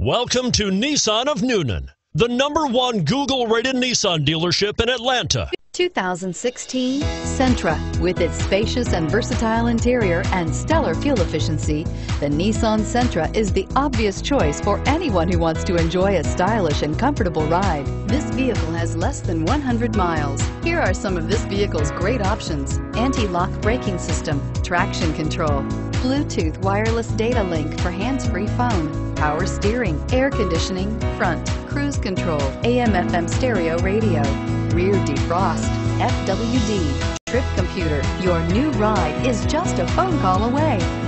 Welcome to Nissan of Newnan, the #1 Google-rated Nissan dealership in Atlanta. 2016 Sentra. With its spacious and versatile interior and stellar fuel efficiency, the Nissan Sentra is the obvious choice for anyone who wants to enjoy a stylish and comfortable ride. This vehicle has less than 100 miles. Here are some of this vehicle's great options: anti-lock braking system, traction control, Bluetooth wireless data link for hands-free phone, power steering, air conditioning, front, cruise control, AM/FM stereo radio, rear defrost, FWD, trip computer. Your new ride is just a phone call away.